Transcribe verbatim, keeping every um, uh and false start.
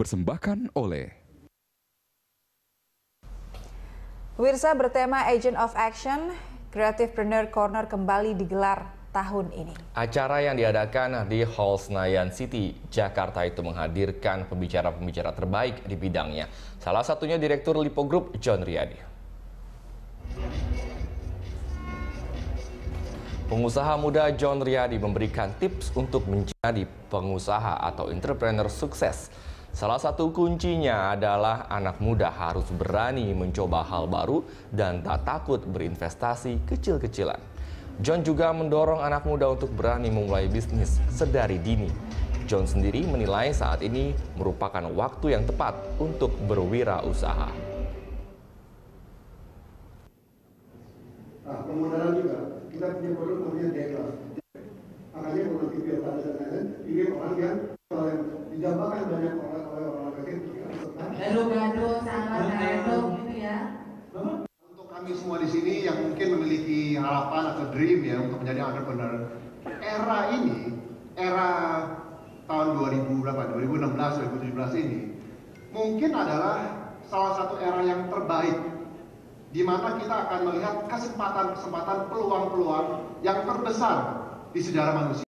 dipersembahkan oleh Wirsa. Bertema Agent of Action, Creativepreneur Corner kembali digelar tahun ini. Acara yang diadakan di Hall Senayan City, Jakarta itu menghadirkan pembicara-pembicara terbaik di bidangnya. Salah satunya Direktur Lippo Group, John Riady. Pengusaha muda John Riady memberikan tips untuk menjadi pengusaha atau entrepreneur sukses. Salah satu kuncinya adalah anak muda harus berani mencoba hal baru dan tak takut berinvestasi kecil-kecilan. John juga mendorong anak muda untuk berani memulai bisnis sedari dini. John sendiri menilai saat ini merupakan waktu yang tepat untuk berwirausaha. Nah, pemodalan juga. Kita punya produk namanya data. Makanya produk itu ada dan lain-lain. Ini orang yang dijambangkan banyak orang oleh orang kecil. Gado-gado, sangat gado gitu ya. Untuk kami semua di sini yang mungkin memiliki harapan atau dream ya untuk menjadi entrepreneur, era ini, era tahun dua ribu berapa? dua ribu enam belas, dua ribu tujuh belas ini mungkin adalah salah satu era yang terbaik, di mana kita akan melihat kesempatan-kesempatan, peluang-peluang yang terbesar di sejarah manusia.